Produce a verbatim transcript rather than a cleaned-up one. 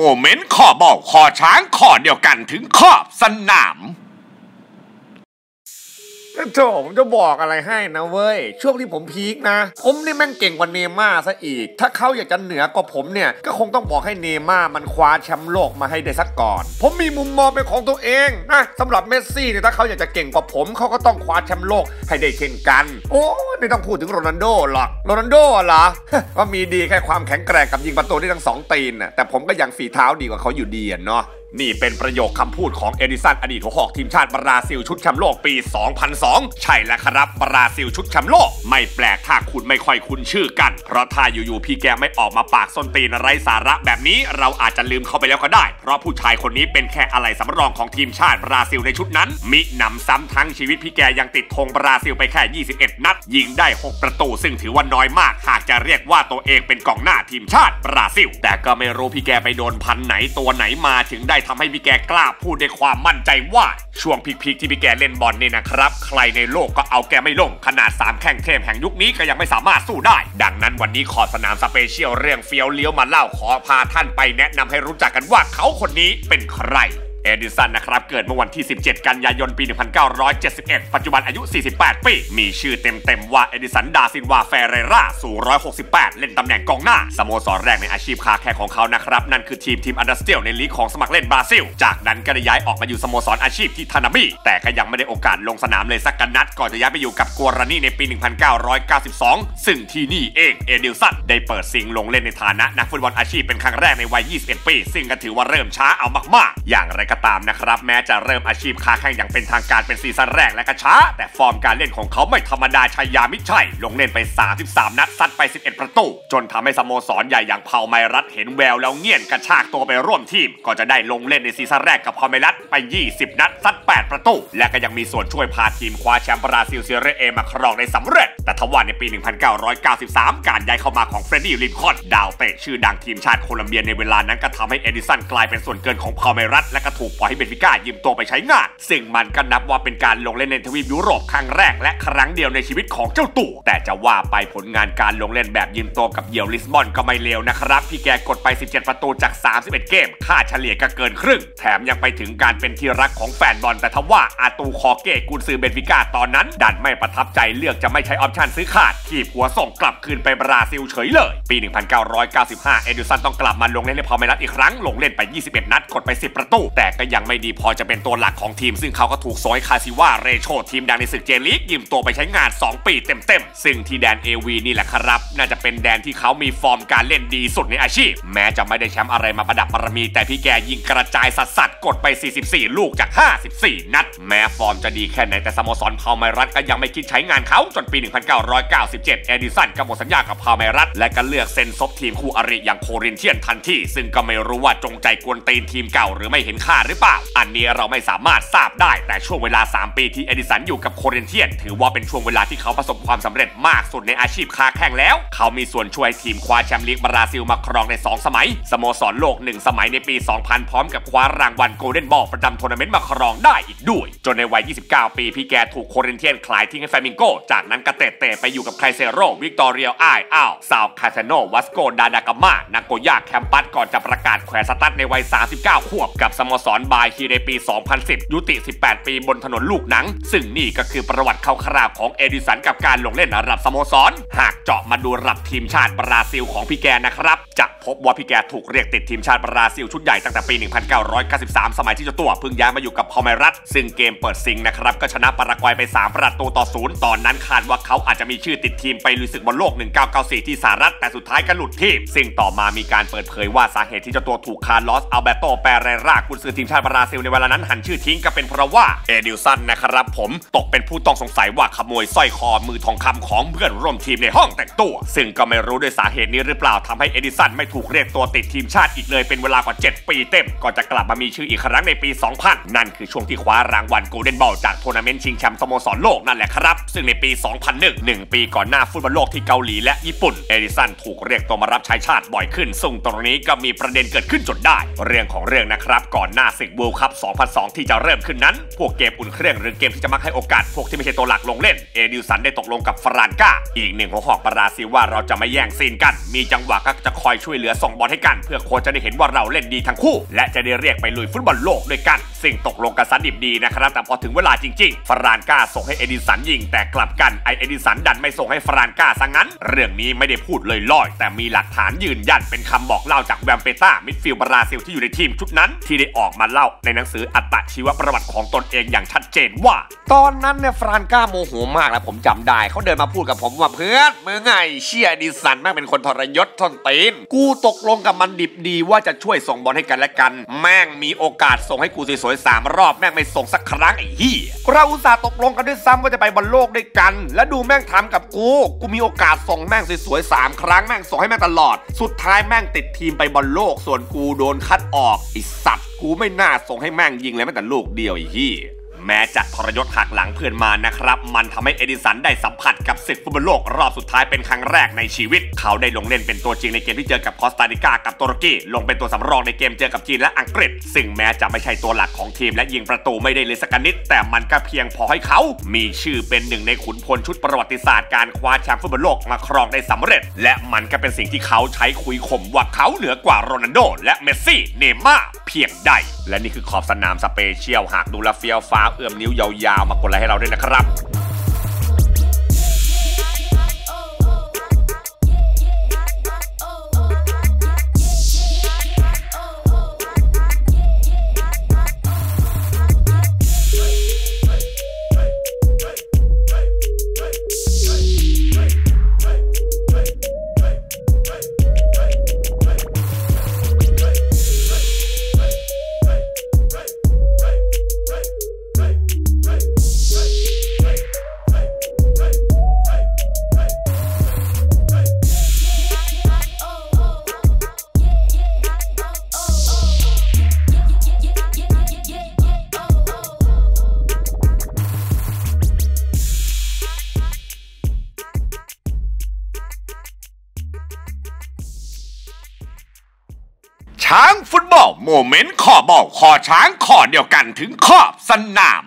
โมเมนต์ข้อเบาข้อช้างข้อเดียวกันถึงขอบสนามโธ่ผมจะบอกอะไรให้นะเว้ยช่วงที่ผมพีคนะผมนี่แม่งเก่งกว่าเนม่าซะอีกถ้าเขาอยากจะเหนือกว่าผมเนี่ยก็คงต้องบอกให้เนม่ามันคว้าแชมป์โลกมาให้ได้สักก่อนผมมีมุมมองเป็นของตัวเองนะสำหรับเมสซี่เนี่ยถ้าเขาอยากจะเก่งกว่าผมเขาก็ต้องคว้าแชมป์โลกให้ได้เช่นกันโอ้ไม่ต้องพูดถึงโรนัลโดหรอกโรนัลโดเหรอว่ามีดีแค่ความแข็งแกร่งกับยิงประตูได้ทั้งสองตีนนะแต่ผมก็ยังฝีเท้าดีกว่าเขาอยู่ดีอ่ะเนาะนี่เป็นประโยคคำพูดของเอดิสันอดีตหัวหอกทีมชาติบราซิลชุดแชมป์โลกปีสองพันสองใช่แล้วครับบราซิลชุดแชมป์โลกไม่แปลกถ้าคุณไม่ค่อยคุ้นชื่อกันเพราะถ้าอยู่ๆพี่แกไม่ออกมาปากส้นตีนไร้สาระแบบนี้เราอาจจะลืมเขาไปแล้วก็ได้เพราะผู้ชายคนนี้เป็นแค่อะไรสำรองของทีมชาติบราซิลในชุดนั้นมิหนำซ้ำทั้งชีวิตพี่แกยังติดธงบราซิลไปแค่ยี่สิบเอ็ดนัดยิงได้หกประตูซึ่งถือว่าน้อยมากหากจะเรียกว่าตัวเองเป็นกองหน้าทีมชาติบราซิลแต่ก็ไม่รู้พี่แกไปโดนพันไหนตัวไหนมาถึงได้ทำให้พี่แกกล้าพูดด้วยความมั่นใจว่าช่วงพีคๆที่พี่แกเล่นบอลเนี่ยนะครับใครในโลกก็เอาแกไม่ลงขนาดสามแข้งเทพแห่งยุคนี้ก็ยังไม่สามารถสู้ได้ดังนั้นวันนี้ขอสนามสเปเชียลเรื่องเฟี้ยวเลี้ยวมาเล่าขอพาท่านไปแนะนำให้รู้จักกันว่าเขาคนนี้เป็นใครเอดิสันนะครับเกิดเมื่อวันที่สิบเจ็ดกันยายนปีหนึ่งพันเก้าร้อยเจ็ดสิบเอ็ดปัจจุบันอายุสี่สิบแปดปีมีชื่อเต็มๆว่าเอดิสันดาซินวาเฟเรราสูงหนึ่งร้อยหกสิบแปดเล่นตำแหน่งกองหน้าสโมสรแรกในอาชีพคาแข่งของเขานะครับนั่นคือทีมทีมอันดัสเตียลในลีกของสมัครเล่นบราซิลจากนั้นก็ได้ย้ายออกมาอยู่สโมสรอาชีพที่ทานาบิแต่ก็ยังไม่ได้โอกาสลงสนามเลยสักกันนัดก่อนจะย้ายไปอยู่กับกัวรานีในปีหนึ่งพันเก้าร้อยเก้าสิบสองซึ่งที่นี่เองเอดิสันได้เปิดซิงลงเล่นในฐานะนักฟุตบอลอาชีพเป็นครั้งแรกในวัยยี่สิบเอ็ดปีซึ่งก็ถือว่าเริ่มช้าเอามากๆอย่างไรก็ตามนะครับแม้จะเริ่มอาชีพค้าแข่งอย่างเป็นทางการเป็นซีซั่นแรกและกระช้าแต่ฟอร์มการเล่นของเขาไม่ธรรมดาชัยยามิชัยลงเล่นไปสามสิบสามนัดซัดไปสิบเอ็ดประตูจนทำให้สโมสรใหญ่อย่างพาวไมรัสเห็นแววแล้วเงี่ยนกระชากตัวไปร่วมทีมก็จะได้ลงเล่นในซีซั่นแรกกับพาวไมรัสไปยี่สิบนัดซัดแปดประตูและก็ยังมีส่วนช่วยพาทีมคว้าแชมป์บราซิลซีเรียเอมาครองได้สำเร็จแต่ทว่าในปีหนึ่งพันเก้าร้อยเก้าสิบสามการย้ายเข้ามาของเฟรดดี้ลินคอนดาวเตะชื่อดังทีมชาติโคลัมเบียในเวลานั้นก็ทำให้เอดิสันกลายเป็นส่วนเกินของพาวไมรัสและก็ถูกปล่อยให้เบนฟิก้ายืมตัวไปใช้งานซึ่งมันก็นับว่าเป็นการลงเล่นในทวีปยุโรปครั้งแรกและครั้งเดียวในชีวิตของเจ้าตัวแต่จะว่าไปผลงานการลงเล่นแบบยืมตัวกับเหยี่ยวลิสบอนก็ไม่เลวนะครับพี่แกกดไปสิบเจ็ดประตูจากสามสิบเอ็ดเกมค่าเฉลี่ยก็เกินครึ่งแถมยังไปถึงการเป็นที่รักของแฟนบอลแต่ทว่าอาตูคอเก้กุนซือเบนฟิก้าตอนนั้นดันไม่ประทับใจเลือกจะไม่ใช้ออปชันซื้อขาดขีบหัวส่งกลับคืนไปบราซิลเฉยเลยปีหนึ่งพันเก้าร้อยเก้าสิบห้าเอดิสันต้องกลับมาลงเล่นในพาวเมรัสอีกครั้งลงเล่นไปยี่สิบเอ็ดนัดกดไปสิบประตูแต่ก็ยังไม่ดีพอจะเป็นตัวหลักของทีมซึ่งเขาก็ถูกโซยคาซิว่าเรโชทีมดังในศึกเจลีกยืมตัวไปใช้งานสองปีเต็มๆซึ่งที่แดนเอวีนี่แหละครับน่าจะเป็นแดนที่เขามีฟอร์มการเล่นดีสุดในอาชีพแม้จะไม่ได้แชมป์อะไรมาประดับบารมีแต่พี่แกยิงกระจายสัดสัดกดไปสี่สิบสี่ลูกจากห้าสิบสี่นัดแม้ฟอร์มจะดีแค่ไหนแต่สโมสรพาวไมรัสก็ยังไม่คิดใช้งานเขาจนปีหนึ่งพันเก้าร้อยเก้าสิบเจ็ดเอดิสันก็หมดสัญญากับพาวไมรัสและก็เลือกเซ็นซบทีมคู่อริอย่างโครินเทียนทันทีซึ่งก็ไม่รู้ว่าจงใจกวนตีนทีมเก่าหรือไม่เห็นค่าหรือเปล่าอันนี้เราไม่สามารถทราบได้แต่ช่วงเวลาสามปีที่เอดิสันอยู่กับโครินเทียนถือว่าเป็นช่วงเวลาที่เขาประสบความสำเร็จมากสุดในอาชีพค้าแข่งแล้วเขามีส่วนช่วยทีมคว้าแชมป์ลีกบราซิลมาครองในสองสมัยสโมสรโลกหนึ่งสมัยในปีสองพันพร้อมกับคว้ารางวัลโกลเด้นบอลประจำทัวร์นาเมนต์มาครองได้อีกด้วยจนในวัยยี่สิบเก้าปีพี่แกถูกโครินเทียนขายทิ้งให้ฟามิงโกจากนั้นก็เตะเตะไปอยู่กับไคเซโรวิกตอเรียอ้ายอ้าวซาวคาเซโนวัสโกดาดากามานาโกย่าแคมปัสก่อนจะประกาศแขวนสตั๊ดในวัยสามสิบเก้าขวบกับสโมสรบาฮีในปีสองพันสิบยุติสิบแปดปีบนถนนลูกหนังซึ่งนี่ก็คือประวัติคร่าวๆของเอดิสันกับการลงเล่นระดับสโมสรหากเจาะมาดูระดับทีมชาติบราซิลของพี่แกนะครับจะพบว่าพี่แกถูกเรียกติดทีมชาติบราซิลชุดใหญ่ตั้งแต่ปีหนึ่งพันเก้าร้อยเก้าสิบสามสมัยที่เจ้าตัวเพิ่งย้ายมาอยู่กับพาวไมรัสซึ่งเกมเปิดซิงนะครับก็ชนะปารากวัยไปสามประตูต่อศูนย์ตอนนั้นคาดว่าเขาอาจจะมีชื่อติดทีมไปลุยศึกบอลโลกหนึ่งพันเก้าร้อยเก้าสิบสี่ที่สหรัฐแต่สุดท้ายก็หลุดทีมซึ่งต่อมามีการเปิดเผยว่าสาเหตุที่เจ้าตัวถูกคาร์ลอสอัลเบโต เปเรรากุนซือทีมชาติบราซิลในเวลานั้นหันชื่อทิ้งก็เป็นเพราะว่าเอดิสันนะครับผมตกเป็นผู้ต้องสงสัยว่าขโมยสร้อยคอมือทองคำของเพื่อนร่วมทีมในห้องแต่งตัวซึ่งก็ไม่รู้ด้วยสาเหตุนี้หรือเปล่าทำให้เอดิสันไม่ถูกเรียกตัวติดทีมชาติอีกเลยเป็นเวลากว่าเจ็ดปีเต็มก่อนจะกลับมามีชื่ออีกครั้งในปีสองพันนั่นคือช่วงที่คว้ารางวัลโกลเด้นบอลจากทัวร์นาเมนต์ชิงแชมป์สโมสรโลกนั่นแหละครับซึ่งในปีสองพันหนึ่ง หนึ่งปีก่อนหน้าฟุตบอลโลกที่เกาหลีและญี่ปุ่นเอดิสันถูกเรียกตัวมารับใช้ชาติบ่อยขึ้นซึ่งตรงนี้ก็มีประเด็นเกิดขึ้นจนได้เรื่องของเรื่องนะครับก่อนหน้าศึกเวิลด์คัพสองพันสองที่จะเริ่มขึ้นนั้นพวกเกมอุ่นเครื่องหรือเกมที่จะมักให้โอกาสพวกที่ไม่ใช่ตัวหลักลงเล่นเอดิสันได้ตกลงกับฟรานก้าอีกหนึ่งหัวหอกบราซิลว่าเราจะไม่แย่งซีนกันมีจังหวะก็จะคอย อยช่วยเหลือส่งบอลให้กันเพื่อโค้ชจะได้เห็นว่าเราเล่นดีทั้งคู่และจะได้เรียกไปลุยฟุตบอลโลกด้วยกันซึ่งตกลงกันสนิทดีนะครับแต่พอถึงเวลาจริงๆฟรานก้าส่งให้เอดิสันยิงแต่กลับกันไอเอดิสันดันไม่ส่งให้ฟรานก้าซะงั้นเรื่องนี้ไม่ได้พูดลอยๆแต่มีหลักฐานยืนยันเป็นคำบอกเล่าจากแวมเปต้ามิดฟิลด์บราซิลที่อยู่ในทีมชุดนั้นที่ได้ออกมาเล่าในหนังสืออัตชีวประวัติของตนเองอย่างชัดเจนว่าตอนนั้นเนี่ยฟรานก้าโมโหมากแล้วผมจำได้เขาเดินมาพูดกับผมว่าเพื่อนมึงไงเชี่ยดิสันแม่งเป็นคนทรยศทนตีนกูตกลงกับมันดิบดีว่าจะช่วยส่งบอลให้กันและกันแม่งมีโอกาสส่งให้กูสวยๆสามรอบแม่งไม่ส่งสักครั้งไอ้เหี้ยเราอุตส่าห์ตกลงกันด้วยซ้ำว่าจะไปบอลโลกด้วยกันและดูแม่งทำกับกูกูมีโอกาสส่งแม่งสวยๆสามครั้งแม่งส่งให้แม่งตลอดสุดท้ายแม่งติดทีมไปบอลโลกส่วนกูโดนคัดออกไอ้สัตว์กูไม่น่าส่งให้แม่งยิงเลยแม้แต่ลูกเดียวไอ้เหี้ยแม้จะทรยศหักหลังเพื่อนมานะครับมันทำให้เอดิสันได้สัมผัสกับศึกฟุตบอลโลกรอบสุดท้ายเป็นครั้งแรกในชีวิตเขาได้ลงเล่นเป็นตัวจริงในเกมที่เจอกับคอสตาริกากับตุรกีลงเป็นตัวสำรองในเกมเจอกับจีนและอังกฤษซึ่งแม้จะไม่ใช่ตัวหลักของทีมและยิงประตูไม่ได้เลยสักนิดแต่มันก็เพียงพอให้เขามีชื่อเป็นหนึ่งในขุนพลชุดประวัติศาสตร์การคว้าแชมป์ฟุตบอลโลกมาครองได้สำเร็จและมันก็เป็นสิ่งที่เขาใช้คุยข่มว่าเขาเหนือกว่าโรนัลโดและเมสซี่เนย์ม่าเพียงใดและนี่คือขอบสนามสเปเชียลหากดูแลเฟี้ยวฟ้าเอื้อมนิ้วยาวๆมากดไลค์ให้เราด้วยนะครับช้างฟุตบอลโมเมนต์ข้อเบาข้อช้างข้อเดียวกันถึงขอบสนาม